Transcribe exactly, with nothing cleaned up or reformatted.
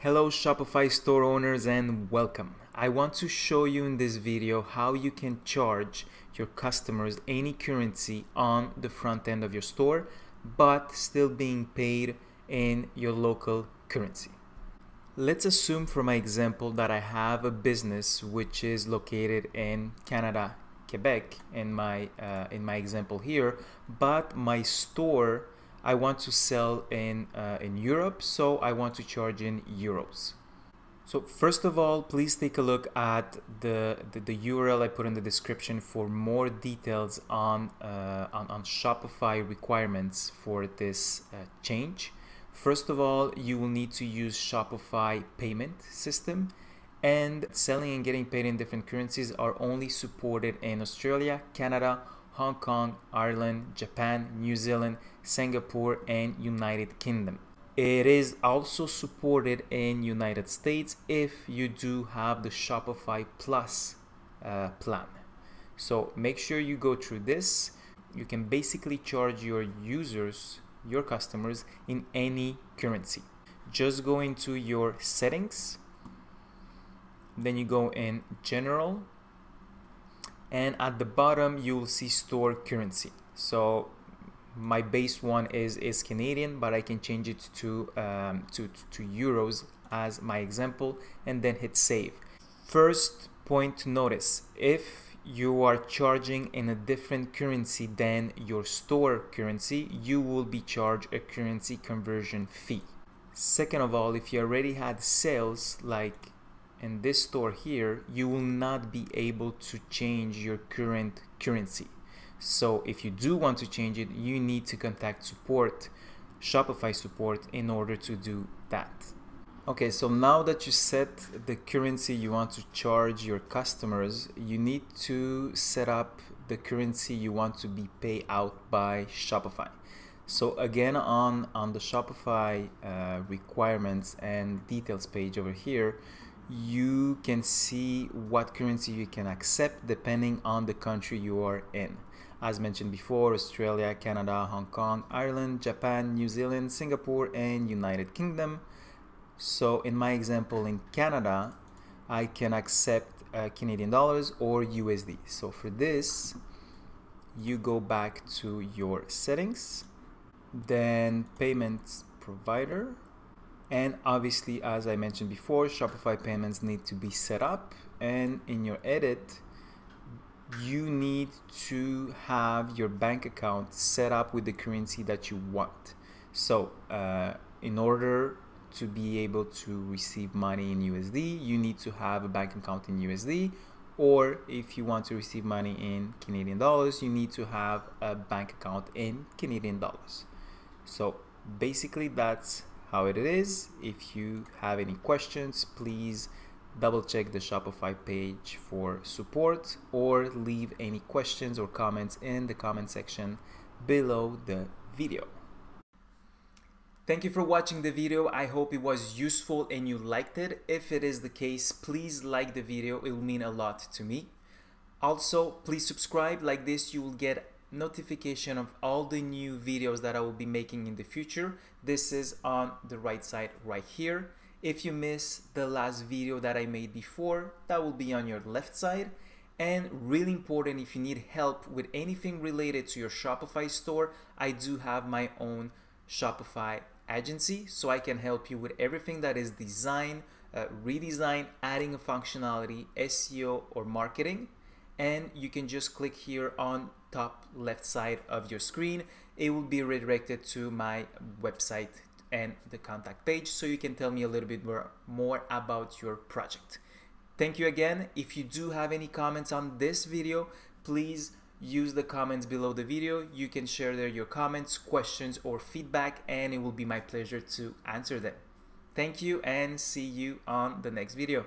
Hello Shopify store owners and welcome. I want to show you in this video how you can charge your customers any currency on the front end of your store but still being paid in your local currency. Let's assume for my example that I have a business which is located in Canada, Quebec in my, uh, in my example here, but my store I want to sell in, uh, in Europe, so I want to charge in euros. So first of all, please take a look at the, the, the U R L I put in the description for more details on, uh, on, on Shopify requirements for this uh, change. First of all, you will need to use Shopify payment system, and selling and getting paid in different currencies are only supported in Australia, Canada, Hong Kong, Ireland, Japan, New Zealand, Singapore, and United Kingdom. It is also supported in United States if you do have the Shopify Plus uh, plan. So make sure you go through this. You can basically charge your users, your customers, in any currency. Just go into your settings, then you go in general, and at the bottom you will see store currency. So my base one is is Canadian, but I can change it to um, to to euros as my example, and then hit save. First point to notice: if you are charging in a different currency than your store currency, you will be charged a currency conversion fee. Second of all, if you already had sales like in this store here, you will not be able to change your current currency. So if you do want to change it, you need to contact support, Shopify support, in order to do that. Okay, so now that you set the currency you want to charge your customers, you need to set up the currency you want to be paid out by Shopify. So again, on, on the Shopify uh, requirements and details page over here, you can see what currency you can accept depending on the country you are in. As mentioned before, Australia, Canada, Hong Kong, Ireland, Japan, New Zealand, Singapore, and United Kingdom. So in my example in Canada, I can accept uh, Canadian dollars or U S D. So for this, you go back to your settings, then payments provider. And obviously, as I mentioned before, Shopify payments need to be set up, and in your edit, you need to have your bank account set up with the currency that you want. So uh, in order to be able to receive money in U S D, you need to have a bank account in U S D, or if you want to receive money in Canadian dollars, you need to have a bank account in Canadian dollars. So basically, that's how it is. If you have any questions, please double check the Shopify page for support, or leave any questions or comments in the comment section below the video. Thank you for watching the video. I hope it was useful and you liked it. If it is the case, please like the video. It will mean a lot to me. Also, please subscribe. Like this, you will get notification of all the new videos that I will be making in the future. This is on the right side right here. If you missed the last video that I made before, that will be on your left side. And really important, if you need help with anything related to your Shopify store, I do have my own Shopify agency, so I can help you with everything that is design, uh, redesign, adding a functionality, S E O, or marketing. And you can just click here on top left side of your screen. It will be redirected to my website and the contact page, so you can tell me a little bit more, more about your project. Thank you again. If you do have any comments on this video, please use the comments below the video. You can share there your comments, questions, or feedback, and it will be my pleasure to answer them. Thank you, and see you on the next video.